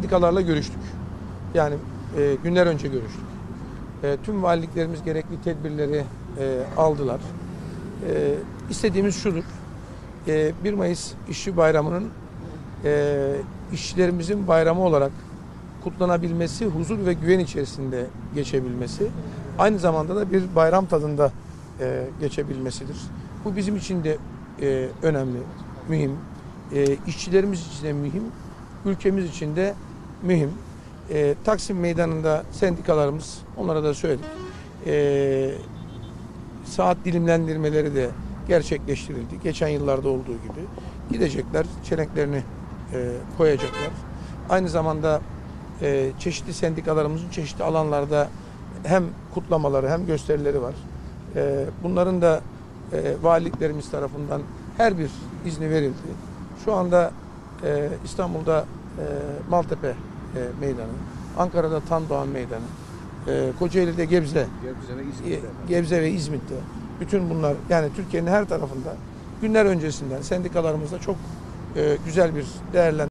Sendikalarla görüştük. Yani günler önce görüştük. Tüm valiliklerimiz gerekli tedbirleri aldılar. İstediğimiz şudur. 1 Mayıs İşçi Bayramı'nın işçilerimizin bayramı olarak kutlanabilmesi, huzur ve güven içerisinde geçebilmesi, aynı zamanda da bir bayram tadında geçebilmesidir. Bu bizim için de önemli, mühim. İşçilerimiz için de mühim, ülkemiz için de mühim. Taksim Meydanı'nda sendikalarımız, onlara da söyledik. Saat dilimlendirmeleri de gerçekleştirildi. Geçen yıllarda olduğu gibi. Gidecekler, çelenklerini koyacaklar. Aynı zamanda çeşitli sendikalarımızın çeşitli alanlarda hem kutlamaları hem gösterileri var. Bunların da valiliklerimiz tarafından her bir izni verildi. Şu anda İstanbul'da Maltepe Meydanı, Ankara'da Tandoğan Meydanı, Kocaeli'de Gebze ve İzmit'te. Bütün bunlar, yani Türkiye'nin her tarafında günler öncesinden sendikalarımızda çok güzel bir değerlendirme.